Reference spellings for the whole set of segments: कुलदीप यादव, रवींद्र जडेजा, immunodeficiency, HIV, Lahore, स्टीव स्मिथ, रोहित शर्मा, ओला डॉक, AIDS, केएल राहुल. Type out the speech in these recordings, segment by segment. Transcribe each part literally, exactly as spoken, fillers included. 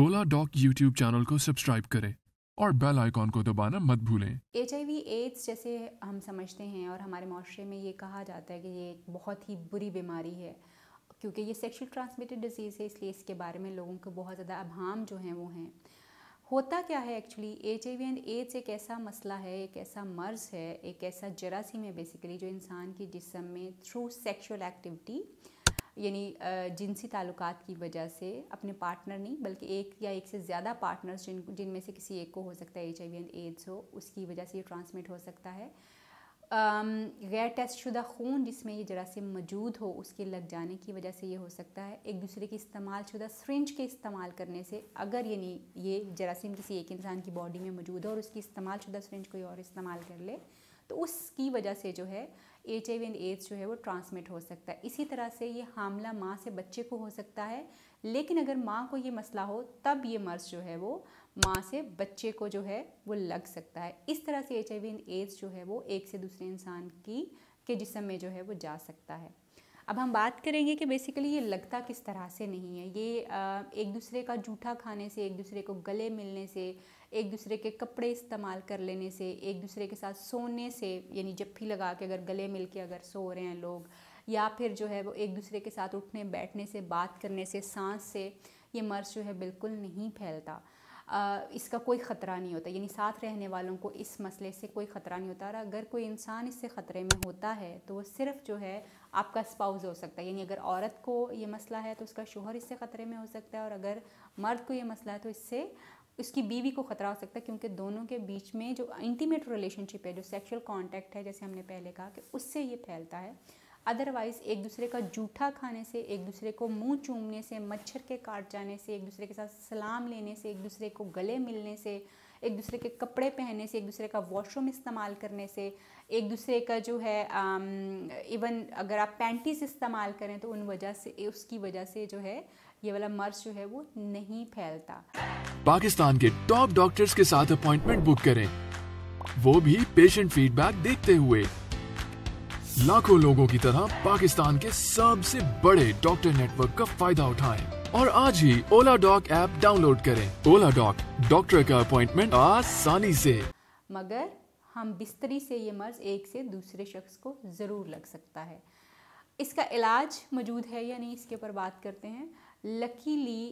ओला डॉक YouTube channel को subscribe करें और बेल आइकॉन को दबाना मत भूलें। एच आई वी एड्स जैसे हम समझते हैं और हमारे माशरे में ये कहा जाता है कि ये एक बहुत ही बुरी बीमारी है, क्योंकि ये सेक्सुअल ट्रांसमिटेड डिजीज़ है, इसलिए इसके बारे में लोगों को बहुत ज़्यादा अभाम जो हैं वो हैं। होता क्या है actually, H I V and AIDS एक ऐसा मसला है, एक ऐसा मर्ज़ है, एक ऐसा जरासीम है बेसिकली जो इंसान के जिस्म में थ्रू सेक्सुअल एक्टिविटी यानी जिनसी ताल्लुकात की वजह से अपने पार्टनर नहीं बल्कि एक या एक से ज़्यादा पार्टनर्स जिन जिनमें से किसी एक को हो सकता है H I V and AIDS हो, उसकी वजह से ये ट्रांसमिट हो सकता है। गैर टेस्ट शुदा खून जिसमें ये जरासीम मौजूद हो उसके लग जाने की वजह से ये हो सकता है। एक दूसरे की इस्तेमाल शुदा सिरिंज के इस्तेमाल करने से, अगर यानी ये जरासीम किसी एक इंसान की बॉडी में मौजूद हो और उसकी इस्तेमाल शुदा सिरिंज कोई और इस्तेमाल कर ले तो उसकी वजह से जो है H I V and AIDS जो है वो ट्रांसमिट हो सकता है। इसी तरह से ये हामला माँ से बच्चे को हो सकता है, लेकिन अगर माँ को ये मसला हो तब ये मर्ज़ जो है वो माँ से बच्चे को जो है वो लग सकता है। इस तरह से H I V and AIDS जो है वो एक से दूसरे इंसान की के जिस्म में जो है वो जा सकता है। अब हम बात करेंगे कि बेसिकली ये लगता किस तरह से नहीं है। ये आ, एक दूसरे का जूठा खाने से, एक दूसरे को गले मिलने से, एक दूसरे के कपड़े इस्तेमाल कर लेने से, एक दूसरे के साथ सोने से यानी जफ्फी लगा के अगर गले मिल के अगर सो रहे हैं लोग, या फिर जो है वो एक दूसरे के साथ उठने बैठने से, बात करने से, सांस से, ये मर्ज़ जो है बिल्कुल नहीं फैलता। आ, इसका कोई ख़तरा नहीं होता, यानी साथ रहने वालों को इस मसले से कोई ख़तरा नहीं होता। और अगर कोई इंसान इससे ख़तरे में होता है तो वो सिर्फ जो है आपका स्पाउस हो सकता है, यानी अगर औरत को ये मसला है तो उसका शोहर इससे ख़तरे में हो सकता है, और अगर मर्द को ये मसला है तो इससे उसकी बीवी को ख़तरा हो सकता है, क्योंकि दोनों के बीच में जो इंटीमेट रिलेशनशिप है, जो सेक्शुअल कॉन्टैक्ट है, जैसे हमने पहले कहा कि उससे ये फैलता है। अदरवाइज़ एक दूसरे का जूठा खाने से, एक दूसरे को मुंह चूमने से, मच्छर के काट जाने से, एक दूसरे के साथ सलाम लेने से, एक दूसरे को गले मिलने से, एक दूसरे के कपड़े पहनने से, एक दूसरे का वॉशरूम इस्तेमाल करने से, एक दूसरे का जो है इवन अगर आप पैंटीज इस्तेमाल करें तो उन वजह से उसकी वजह से जो है ये वाला मर्ज़ जो है वो नहीं फैलता। पाकिस्तान के टॉप डॉक्टर्स के साथ अपॉइंटमेंट बुक करें, वो भी पेशेंट फीडबैक देखते हुए। लाखों लोगों की तरह पाकिस्तान के सबसे बड़े डॉक्टर नेटवर्क का फायदा उठाएं और आज ही ओला डॉक ऐप डाउनलोड करें। ओला डॉक, डॉक्टर का अपॉइंटमेंट आसानी से। मगर हम बिस्तरी से ये मर्ज एक से दूसरे शख्स को जरूर लग सकता है। इसका इलाज मौजूद है या नहीं, इसके ऊपर बात करते हैं। Luckily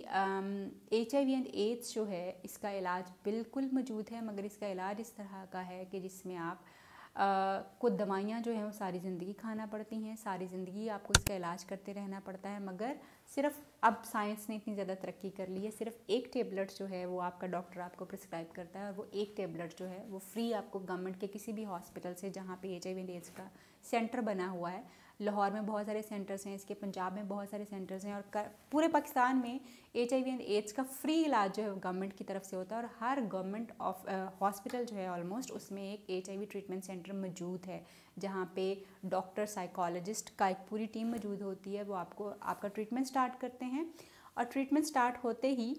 H I V and AIDS जो है इसका इलाज बिल्कुल मौजूद है, मगर इसका इलाज इस तरह का है कि जिसमें आप Uh, को दवाइयाँ जो हैं वो सारी ज़िंदगी खाना पड़ती हैं, सारी ज़िंदगी आपको इसका इलाज करते रहना पड़ता है। मगर सिर्फ अब साइंस ने इतनी ज़्यादा तरक्की कर ली है, सिर्फ एक टेबलेट जो है वो आपका डॉक्टर आपको प्रिस्क्राइब करता है और वो एक टेबलेट जो है वो फ्री आपको गवर्नमेंट के किसी भी हॉस्पिटल से, जहाँ पे H I V and AIDS का सेंटर बना हुआ है। लाहौर में बहुत सारे सेंटर्स हैं इसके, पंजाब में बहुत सारे सेंटर्स हैं, और कर, पूरे पाकिस्तान में H I V and AIDS का फ्री इलाज जो है गवर्नमेंट की तरफ से होता है, और हर गवर्नमेंट ऑफ हॉस्पिटल जो है ऑलमोस्ट उसमें एक H I V treatment centre मौजूद है, जहाँ पे डॉक्टर, साइकोलॉजिस्ट का एक पूरी टीम मौजूद होती है। वो आपको आपका ट्रीटमेंट स्टार्ट करते हैं और ट्रीटमेंट स्टार्ट होते ही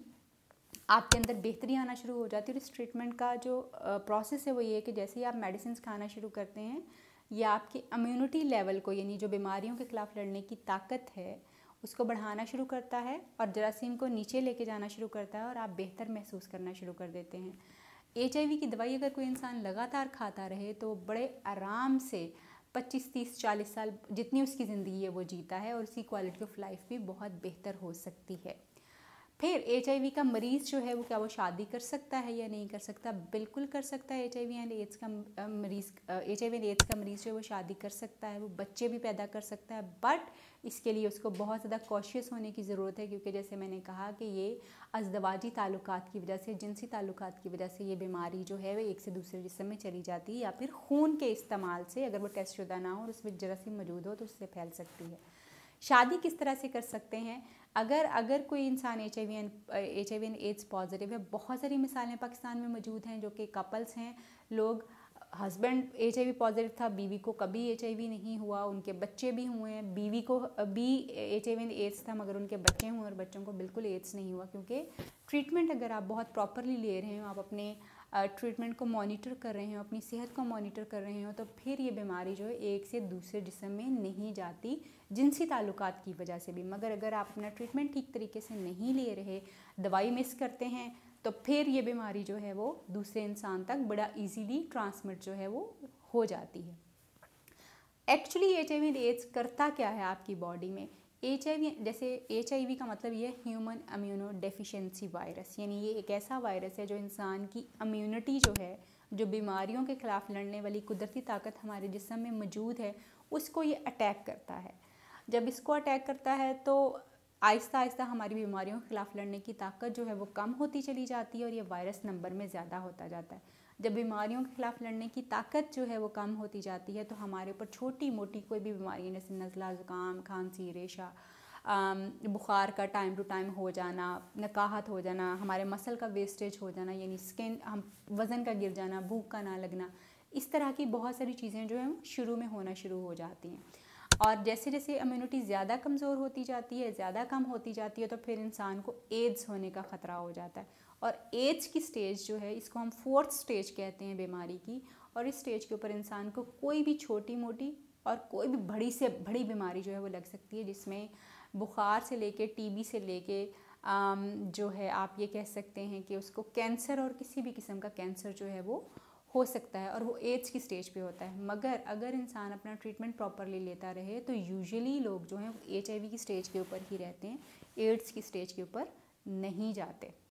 आपके अंदर बेहतरी आना शुरू हो जाती है। और इस ट्रीटमेंट का जो प्रोसेस है वो ये है कि जैसे ही आप मेडिसिन खाना शुरू करते हैं, ये आपकी इम्यूनिटी लेवल को यानी जो बीमारियों के खिलाफ लड़ने की ताकत है उसको बढ़ाना शुरू करता है और जरासीम को नीचे लेके जाना शुरू करता है, और आप बेहतर महसूस करना शुरू कर देते हैं। एच आई वी की दवाई अगर कोई इंसान लगातार खाता रहे तो बड़े आराम से पच्चीस, तीस, चालीस साल जितनी उसकी ज़िंदगी है वो जीता है, और उसकी क्वालिटी ऑफ लाइफ भी बहुत बेहतर हो सकती है। फिर एच आई वी का मरीज़ जो है वो क्या वो शादी कर सकता है या नहीं कर सकता? बिल्कुल कर सकता है। H I V and AIDS का मरीज़ H I V and AIDS का मरीज़ जो है वो शादी कर सकता है, वो बच्चे भी पैदा कर सकता है, बट इसके लिए उसको बहुत ज़्यादा कॉशियस होने की ज़रूरत है, क्योंकि जैसे मैंने कहा कि ये अज़दवाजी ताल्लुकात की वजह से, जिनसी ताल्लुकात की वजह से ये बीमारी जो है वह एक से दूसरे जिस्म में चली जाती है, या फिर खून के इस्तेमाल से अगर वो टेस्ट शुदा ना हो और उसमें जरासीम मौजूद हो तो उससे फैल सकती है। शादी किस तरह से कर सकते हैं? अगर अगर कोई इंसान H I V and H I V and AIDS positive है, बहुत सारी मिसालें पाकिस्तान में मौजूद हैं जो कि कपल्स हैं, लोग husband H I V positive था, बीवी को कभी एच आई वी नहीं हुआ, उनके बच्चे भी हुए हैं, बीवी को भी H I V and AIDS था मगर उनके बच्चे हुए और बच्चों को बिल्कुल एड्स नहीं हुआ, क्योंकि ट्रीटमेंट अगर आप बहुत प्रॉपरली ले रहे हो, आप अपने ट्रीटमेंट को मॉनिटर कर रहे हो, अपनी सेहत को मॉनिटर कर रहे हो, तो फिर ये बीमारी जो है एक से दूसरे जिस्म में नहीं जाती, जिनसी ताल्लुकात की वजह से भी। मगर अगर आप अपना ट्रीटमेंट ठीक तरीके से नहीं ले रहे, दवाई मिस करते हैं तो फिर ये बीमारी जो है वो दूसरे इंसान तक बड़ा इजीली ट्रांसमिट जो है वो हो जाती है। Actually H I V AIDS करता क्या है आपकी बॉडी में? एच आई वी जैसे एच आई वी का मतलब ये ह्यूमन इम्यूनो डेफिशिएंसी वायरस, यानी ये एक ऐसा वायरस है जो इंसान की इम्यूनिटी जो है, जो बीमारियों के ख़िलाफ़ लड़ने वाली कुदरती ताकत हमारे जिस्म में मौजूद है, उसको ये अटैक करता है। जब इसको अटैक करता है तो आहिस्ता आहिस्ता हमारी बीमारियों के ख़िलाफ़ लड़ने की ताकत जो है वो कम होती चली जाती है और ये वायरस नंबर में ज़्यादा होता जाता है। जब बीमारियों के ख़िलाफ़ लड़ने की ताकत जो है वो कम होती जाती है तो हमारे ऊपर छोटी मोटी कोई भी बीमारी जैसे नज़ला, ज़ुकाम, खांसी, रेशा, बुखार का टाइम टू टाइम हो जाना, नकाहत हो जाना, हमारे मसल का वेस्टेज हो जाना, यानी स्किन हम वज़न का गिर जाना, भूख का ना लगना, इस तरह की बहुत सारी चीज़ें जो हैं शुरू में होना शुरू हो जाती हैं। और जैसे जैसे इम्यूनिटी ज़्यादा कमज़ोर होती जाती है, ज़्यादा कम होती जाती है, तो फिर इंसान को एड्स होने का ख़तरा हो जाता है। और एड्स की स्टेज जो है इसको हम फोर्थ स्टेज कहते हैं बीमारी की, और इस स्टेज के ऊपर इंसान को कोई भी छोटी मोटी और कोई भी बड़ी से बड़ी बीमारी जो है वो लग सकती है, जिसमें बुखार से लेके टीबी से लेके जो है आप ये कह सकते हैं कि उसको कैंसर और किसी भी किस्म का कैंसर जो है वो हो सकता है, और वो एड्स की स्टेज पे होता है। मगर अगर इंसान अपना ट्रीटमेंट प्रॉपरली लेता रहे तो यूजुअली लोग जो हैं एचआईवी की स्टेज के ऊपर ही रहते हैं, एड्स की स्टेज के ऊपर नहीं जाते।